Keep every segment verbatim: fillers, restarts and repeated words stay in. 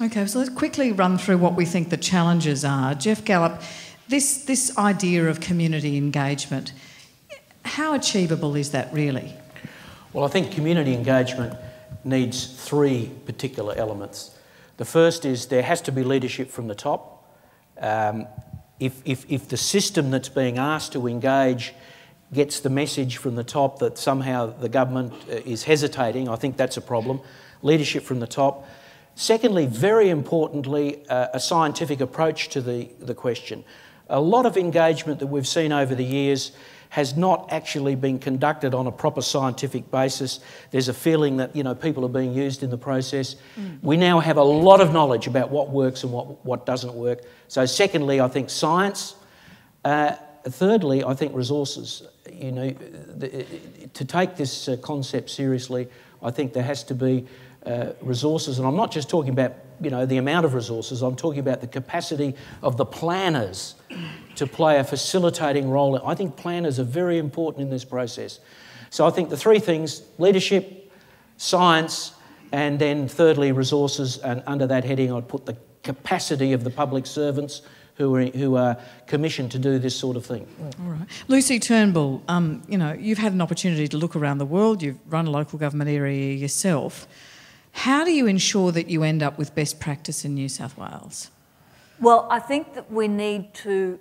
Okay, so let's quickly run through what we think the challenges are. Geoff Gallop, this, this idea of community engagement, how achievable is that really? Well, I think community engagement needs three particular elements. The first is there has to be leadership from the top. Um, if, if, if the system that's being asked to engage gets the message from the top that somehow the government is hesitating, I think that's a problem. Leadership from the top. Secondly, very importantly, uh, a scientific approach to the, the question. A lot of engagement that we've seen over the years has not actually been conducted on a proper scientific basis. There's a feeling that, you know, people are being used in the process. Mm. We now have a lot of knowledge about what works and what, what doesn't work. So secondly, I think science. Uh, thirdly, I think resources. You know, the, to take this uh, concept seriously, I think there has to be uh, resources. And I'm not just talking about, you know, the amount of resources. I'm talking about the capacity of the planners to play a facilitating role. I think planners are very important in this process. So I think the three things: leadership, science, and then thirdly, resources. And under that heading, I'd put the capacity of the public servants who are, who are commissioned to do this sort of thing. All right. Lucy Turnbull, um, you know, you've had an opportunity to look around the world. You've run a local government area yourself. How do you ensure that you end up with best practice in New South Wales? Well, I think that we need to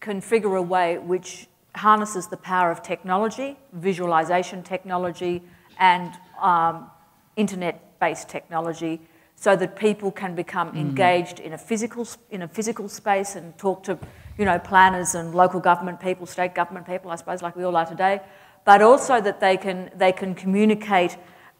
configure a way which harnesses the power of technology, visualisation technology and um, internet-based technology, so that people can become mm. engaged in a physical in a physical space and talk to, you know, planners and local government people, state government people, I suppose, like we all are today, but also that they can they can communicate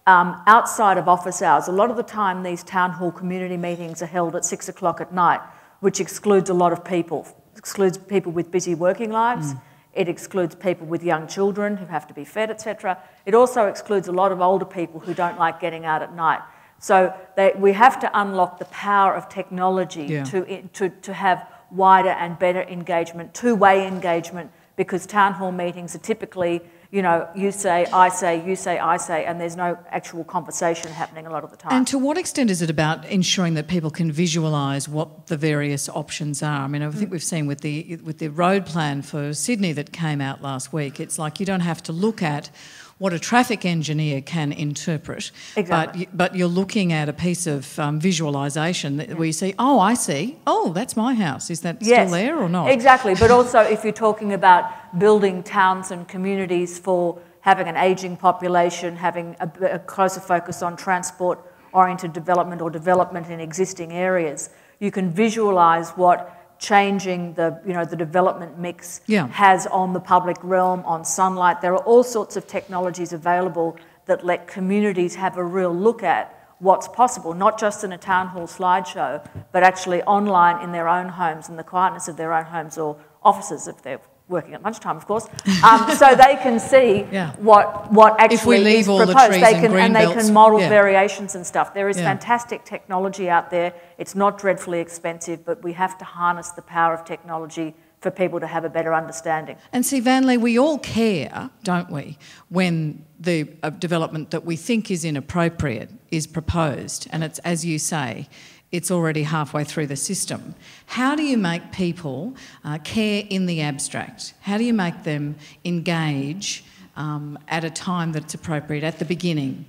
Um, outside of office hours. A lot of the time these town hall community meetings are held at six o'clock at night, which excludes a lot of people. It excludes people with busy working lives. Mm. It excludes people with young children who have to be fed, et cetera. It also excludes a lot of older people who don't like getting out at night. So they, we have to unlock the power of technology yeah. to, to, to have wider and better engagement, two-way engagement, because town hall meetings are typically, you know, you say, I say, you say, I say, and there's no actual conversation happening a lot of the time. And to what extent is it about ensuring that people can visualise what the various options are? I mean, I think mm. we've seen with the, with the road plan for Sydney that came out last week, it's like you don't have to look at what a traffic engineer can interpret, exactly. but, but you're looking at a piece of um, visualisation yeah. where you see, oh, I see, oh, that's my house. Is that yes. still there or not? Exactly, but also if you're talking about building towns and communities for having an ageing population, having a, a closer focus on transport-oriented development or development in existing areas, you can visualise what changing the, you know, the development mix yeah. has on the public realm, on sunlight. There are all sorts of technologies available that let communities have a real look at what's possible, not just in a town hall slideshow, but actually online in their own homes, in the quietness of their own homes or offices if they're working at lunchtime, of course. Um, so they can see yeah. what, what actually if we leave is all proposed. The trees they can, and, and they belts. Can model yeah. variations and stuff. There is yeah. fantastic technology out there. It's not dreadfully expensive, but we have to harness the power of technology for people to have a better understanding. And see, Van Le, we all care, don't we, when the uh, development that we think is inappropriate is proposed. And it's, as you say, it's already halfway through the system. How do you make people uh, care in the abstract? How do you make them engage um, at a time that's appropriate, at the beginning?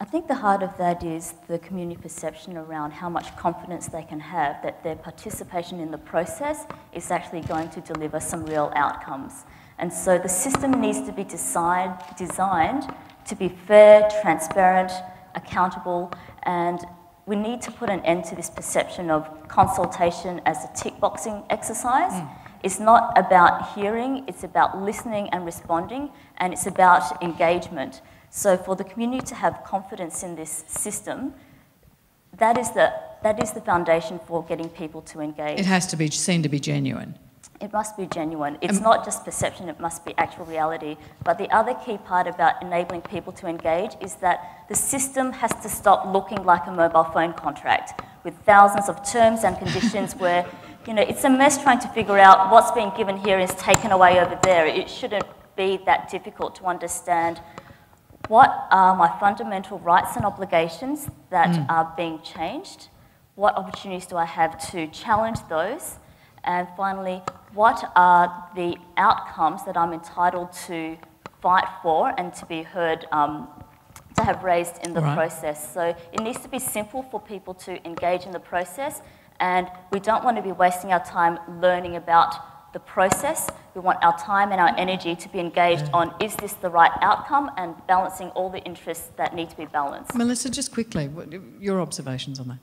I think the heart of that is the community perception around how much confidence they can have that their participation in the process is actually going to deliver some real outcomes. And so the system needs to be decide, designed to be fair, transparent, accountable, and we need to put an end to this perception of consultation as a tick-boxing exercise. Mm. It's not about hearing, it's about listening and responding, and it's about engagement. So for the community to have confidence in this system, that is the, that is the foundation for getting people to engage. It has to be seen to be genuine. It must be genuine. It's um, not just perception, it must be actual reality. But the other key part about enabling people to engage is that the system has to stop looking like a mobile phone contract with thousands of terms and conditions where, you know, it's a mess trying to figure out what's being given here is taken away over there. It shouldn't be that difficult to understand What are my fundamental rights and obligations that mm. are being changed? What opportunities do I have to challenge those? And finally, what are the outcomes that I'm entitled to fight for and to be heard, um, to have raised in the right. process? So it needs to be simple for people to engage in the process, and we don't want to be wasting our time learning about the process. We want our time and our energy to be engaged yeah. on, is this the right outcome, and balancing all the interests that need to be balanced. Melissa, just quickly, your observations on that.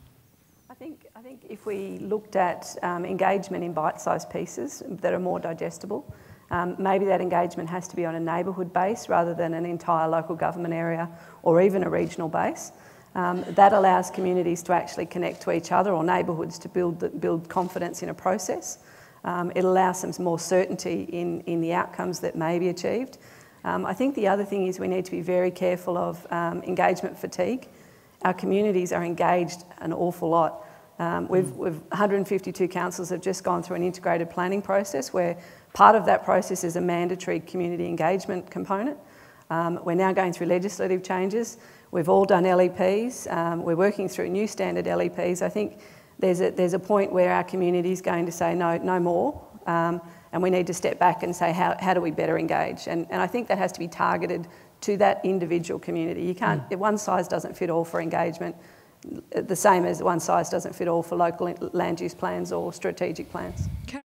I think, I think if we looked at um, engagement in bite-sized pieces that are more digestible, um, maybe that engagement has to be on a neighbourhood base rather than an entire local government area or even a regional base. Um, that allows communities to actually connect to each other, or neighbourhoods to build, build confidence in a process. Um, it allows some more certainty in, in the outcomes that may be achieved. Um, I think the other thing is we need to be very careful of um, engagement fatigue. Our communities are engaged an awful lot. Um, we've, we've one hundred fifty-two councils have just gone through an integrated planning process where part of that process is a mandatory community engagement component. Um, we're now going through legislative changes. We've all done L E Ps. Um, we're working through new standard L E Ps. I think There's a, there's a point where our community is going to say no, no more, um, and we need to step back and say how, how do we better engage? And, and I think that has to be targeted to that individual community. You can't, mm. one size doesn't fit all for engagement, the same as one size doesn't fit all for local land use plans or strategic plans. Okay.